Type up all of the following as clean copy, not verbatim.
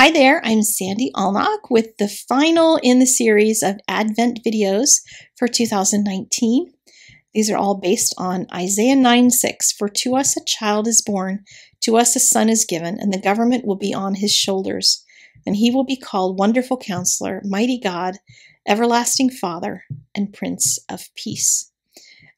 Hi there, I'm Sandy Allnock with the final in the series of Advent videos for 2019. These are all based on Isaiah 9:6, for to us a child is born, to us a son is given, and the government will be on his shoulders. And he will be called Wonderful Counselor, Mighty God, Everlasting Father, and Prince of Peace.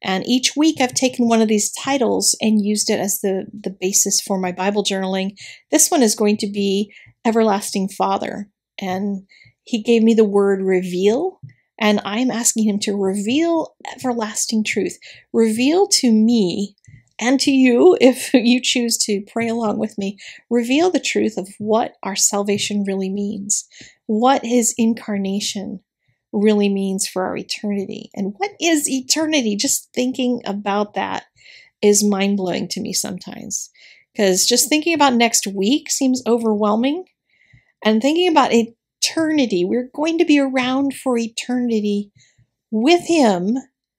And each week I've taken one of these titles and used it as the basis for my Bible journaling. This one is going to be Everlasting Father, and he gave me the word reveal, and I'm asking him to reveal everlasting truth. Reveal to me and to you, if you choose to pray along with me, reveal the truth of what our salvation really means, what his incarnation really means for our eternity, and what is eternity. Just thinking about that is mind-blowing to me sometimes, because just thinking about next week seems overwhelming. And thinking about eternity, we're going to be around for eternity with him,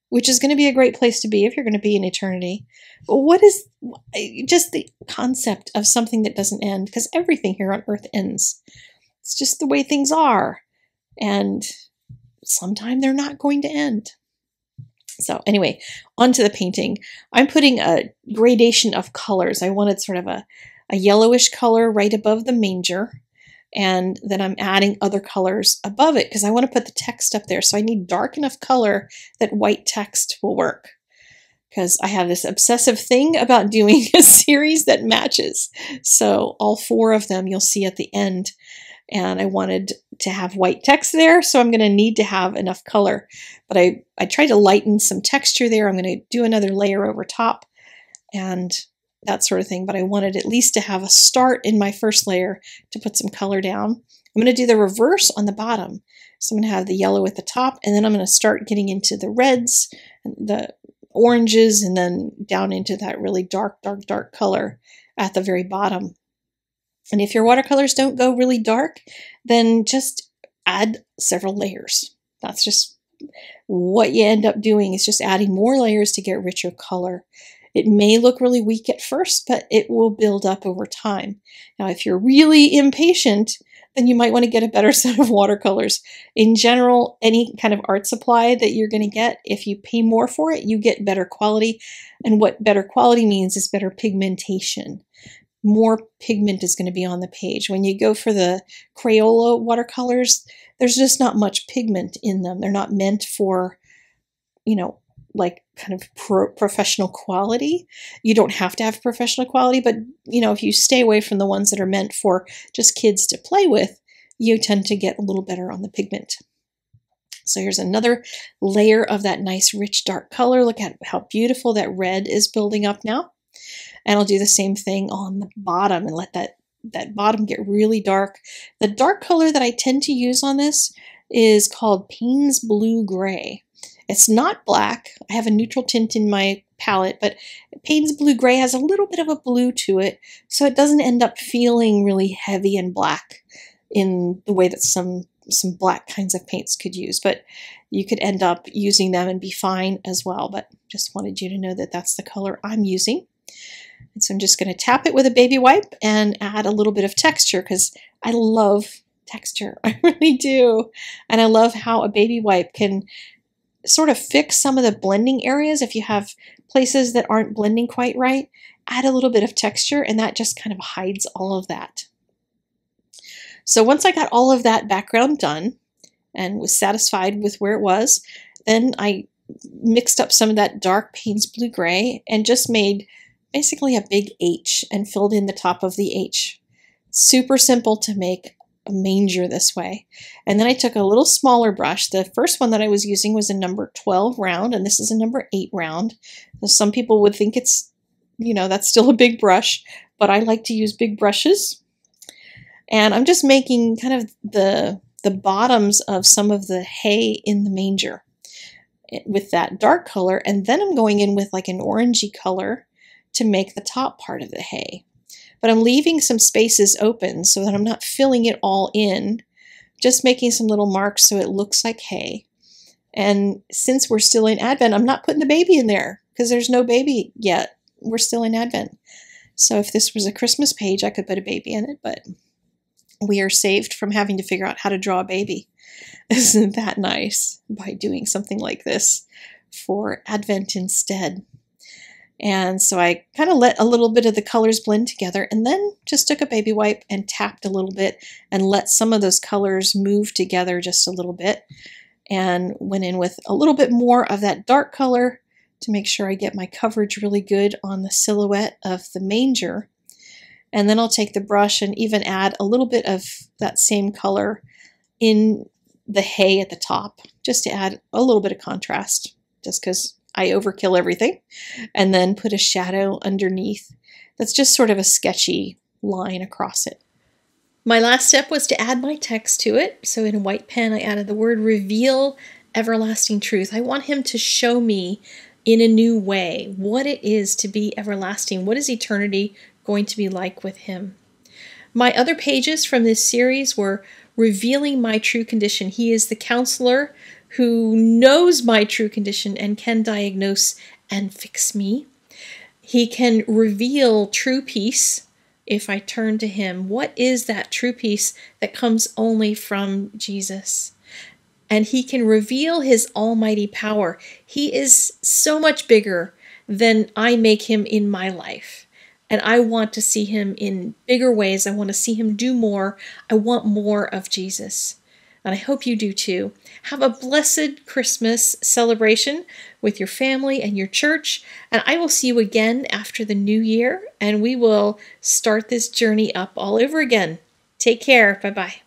which is going to be a great place to be if you're going to be in eternity. But what is just the concept of something that doesn't end? Because everything here on earth ends. It's just the way things are. And sometime they're not going to end. So anyway, onto the painting. I'm putting a gradation of colors. I wanted sort of a yellowish color right above the manger, and then I'm adding other colors above it because I want to put the text up there. So I need dark enough color that white text will work, because I have this obsessive thing about doing a series that matches. So all four of them you'll see at the end. And I wanted to have white text there, so I'm going to need to have enough color. But I tried to lighten some texture there. I'm going to do another layer over top and that sort of thing. But I wanted at least to have a start in my first layer to put some color down. I'm going to do the reverse on the bottom. So I'm going to have the yellow at the top, and then I'm going to start getting into the reds, the oranges, and then down into that really dark color at the very bottom. And if your watercolors don't go really dark, then just add several layers. That's just what you end up doing, is just adding more layers to get richer color. It may look really weak at first, but it will build up over time. Now, if you're really impatient, then you might want to get a better set of watercolors. In general, any kind of art supply that you're going to get, if you pay more for it, you get better quality. And what better quality means is better pigmentation. More pigment is going to be on the page. When you go for the Crayola watercolors, there's just not much pigment in them. They're not meant for, you know, like kind of professional quality. You don't have to have professional quality, but, you know, if you stay away from the ones that are meant for just kids to play with, you tend to get a little better on the pigment. So here's another layer of that nice, rich, dark color. Look at how beautiful that red is building up now. And I'll do the same thing on the bottom and let that bottom get really dark. The dark color that I tend to use on this is called Payne's blue gray. It's not black. I have a neutral tint in my palette, but Payne's blue gray has a little bit of a blue to it, so it doesn't end up feeling really heavy and black in the way that some black kinds of paints could use, but you could end up using them and be fine as well. But just wanted you to know that that's the color I'm using. And so I'm just going to tap it with a baby wipe and add a little bit of texture, because I love texture. I really do. And I love how a baby wipe can sort of fix some of the blending areas. If you have places that aren't blending quite right, add a little bit of texture, and that just kind of hides all of that. So once I got all of that background done and was satisfied with where it was, then I mixed up some of that dark Payne's blue gray and just made basically a big H and filled in the top of the H. Super simple to make a manger this way. And then I took a little smaller brush. The first one that I was using was a number 12 round, and this is a number 8 round. So some people would think it's, you know, that's still a big brush, but I like to use big brushes. And I'm just making kind of the bottoms of some of the hay in the manger with that dark color, and then I'm going in with like an orangey color to make the top part of the hay. But I'm leaving some spaces open so that I'm not filling it all in, just making some little marks so it looks like hay. And since we're still in Advent, I'm not putting the baby in there because there's no baby yet. We're still in Advent. So if this was a Christmas page, I could put a baby in it, but We are saved from having to figure out how to draw a baby. Isn't that nice? By doing something like this for Advent instead. And so I kind of let a little bit of the colors blend together and then just took a baby wipe and tapped a little bit and let some of those colors move together just a little bit, and went in with a little bit more of that dark color to make sure I get my coverage really good on the silhouette of the manger. And then I'll take the brush and even add a little bit of that same color in the hay at the top, just to add a little bit of contrast, just because I overkill everything, and then put a shadow underneath that's just sort of a sketchy line across it. My last step was to add my text to it. So in a white pen, I added the word reveal everlasting truth. I want him to show me in a new way what it is to be everlasting. What is eternity going to be like with him? My other pages from this series were revealing my true condition. He is the counselor who knows my true condition and can diagnose and fix me. He can reveal true peace if I turn to him. What is that true peace that comes only from Jesus? And he can reveal his almighty power. He is so much bigger than I make him in my life. And I want to see him in bigger ways. I want to see him do more. I want more of Jesus. And I hope you do too. Have a blessed Christmas celebration with your family and your church. And I will see you again after the new year. And we will start this journey up all over again. Take care. Bye-bye.